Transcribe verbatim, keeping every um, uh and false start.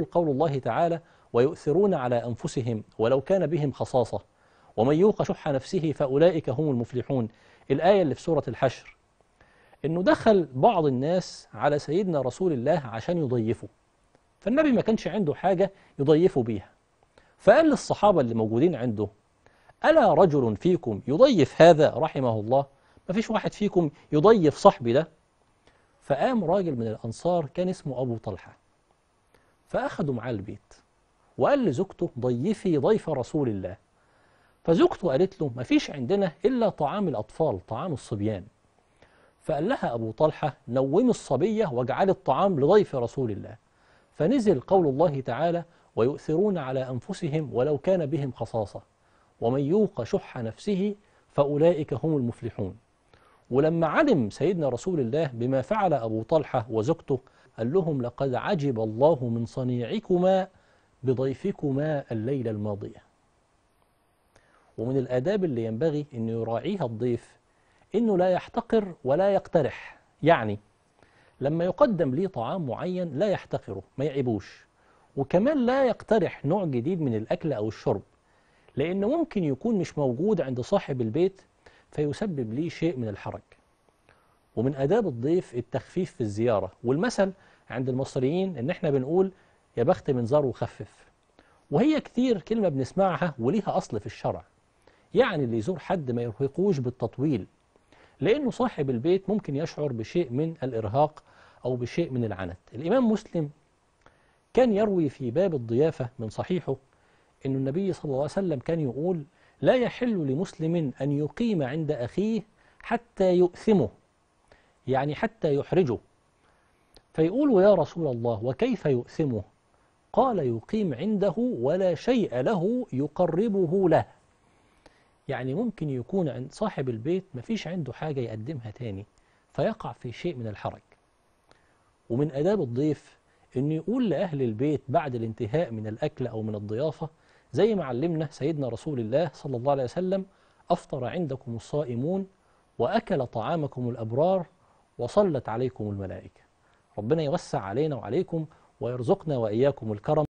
يقول قول الله تعالى: ويؤثرون على أنفسهم ولو كان بهم خصاصة ومن يوق شح نفسه فأولئك هم المفلحون، الآية اللي في سورة الحشر. إنه دخل بعض الناس على سيدنا رسول الله عشان يضيفه، فالنبي ما كانش عنده حاجة يضيفه بيها، فقال للصحابة اللي موجودين عنده: ألا رجل فيكم يضيف هذا رحمه الله؟ ما فيش واحد فيكم يضيف صاحبي ده؟ فقام راجل من الأنصار كان اسمه أبو طلحة، فأخده معاه البيت وقال لزوجته: ضيفي ضيف رسول الله. فزوجته قالت له: ما فيش عندنا إلا طعام الأطفال، طعام الصبيان. فقال لها أبو طلحة: نومي الصبية واجعلي الطعام لضيف رسول الله. فنزل قول الله تعالى: ويؤثرون على أنفسهم ولو كان بهم خصاصة ومن يوق شح نفسه فأولئك هم المفلحون. ولما علم سيدنا رسول الله بما فعل أبو طلحة وزوجته قال لهم: لقد عجب الله من صنيعكما بضيفكما الليلة الماضية. ومن الآداب اللي ينبغي أن يراعيها الضيف أنه لا يحتقر ولا يقترح، يعني لما يقدم لي طعام معين لا يحتقره، ما يعيبوش، وكمان لا يقترح نوع جديد من الأكل أو الشرب، لأنه ممكن يكون مش موجود عند صاحب البيت فيسبب لي شيء من الحرج. ومن آداب الضيف التخفيف في الزيارة، والمثل عند المصريين إن احنا بنقول: يا بخت من زار وخفف. وهي كتير كلمة بنسمعها وليها أصل في الشرع، يعني اللي يزور حد ما يرهقوش بالتطويل، لأنه صاحب البيت ممكن يشعر بشيء من الإرهاق أو بشيء من العنت. الإمام مسلم كان يروي في باب الضيافة من صحيحه أن النبي صلى الله عليه وسلم كان يقول: لا يحل لمسلم أن يقيم عند أخيه حتى يؤثمه، يعني حتى يحرجه. فيقول: يا رسول الله وكيف يؤثمه؟ قال: يقيم عنده ولا شيء له يقربه له. يعني ممكن يكون عند صاحب البيت مفيش عنده حاجة يقدمها تاني فيقع في شيء من الحرج. ومن آداب الضيف أنه يقول لأهل البيت بعد الانتهاء من الأكل أو من الضيافة زي ما علمنا سيدنا رسول الله صلى الله عليه وسلم: أفطر عندكم الصائمون وأكل طعامكم الأبرار وصلت عليكم الملائكة. ربنا يوسع علينا وعليكم ويرزقنا وإياكم الكرم.